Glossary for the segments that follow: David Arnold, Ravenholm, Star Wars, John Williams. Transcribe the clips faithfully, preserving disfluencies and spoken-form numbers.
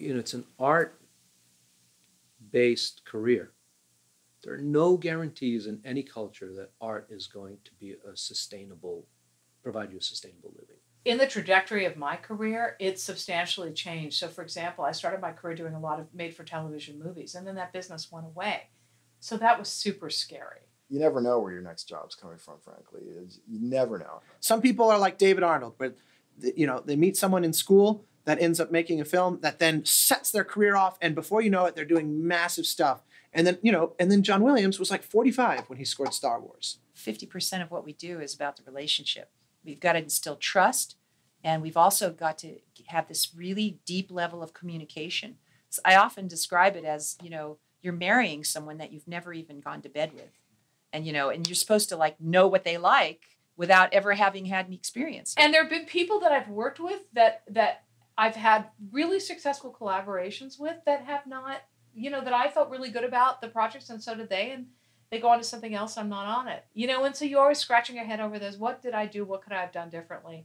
you know, it's an art-based career. There are no guarantees in any culture that art is going to be a sustainable, provide you a sustainable living. In the trajectory of my career, it's substantially changed. So, for example, I started my career doing a lot of made-for-television movies, and then that business went away. So that was super scary. You never know where your next job's coming from, frankly. It's, you never know. Some people are like David Arnold, where you know, they meet someone in school that ends up making a film that then sets their career off, and before you know it, they're doing massive stuff. And then, you know, and then John Williams was like forty-five when he scored Star Wars. fifty percent of what we do is about the relationship. We've got to instill trust, and we've also got to have this really deep level of communication. So I often describe it as, you know, you're marrying someone that you've never even gone to bed with. And, you know, and you're supposed to, like, know what they like without ever having had an experience. And there have been people that I've worked with that, that I've had really successful collaborations with that have not, you know, that I felt really good about the projects, and so did they, and they go on to something else, I'm not on it. You know, and so you're always scratching your head over this. What did I do? What could I have done differently?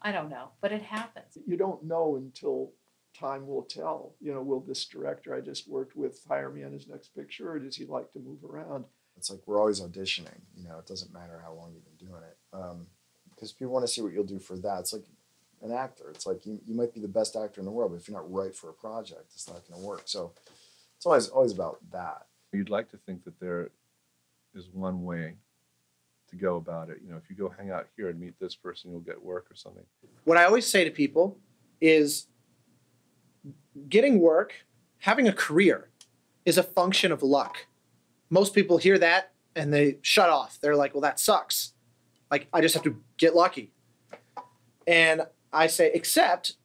I don't know, but it happens. You don't know until time will tell. You know, will this director I just worked with hire me on his next picture, or does he like to move around? It's like we're always auditioning. You know, it doesn't matter how long you've been doing it. Um, because people want to see what you'll do for that. It's like an actor. It's like you, you might be the best actor in the world, but if you're not right for a project, it's not going to work. So it's always, always about that. You'd like to think that there is one way to go about it. You know, if you go hang out here and meet this person, you'll get work or something. What I always say to people is getting work, having a career, is a function of luck. Most people hear that and they shut off. They're like, well, that sucks. Like, I just have to get lucky. And I say, except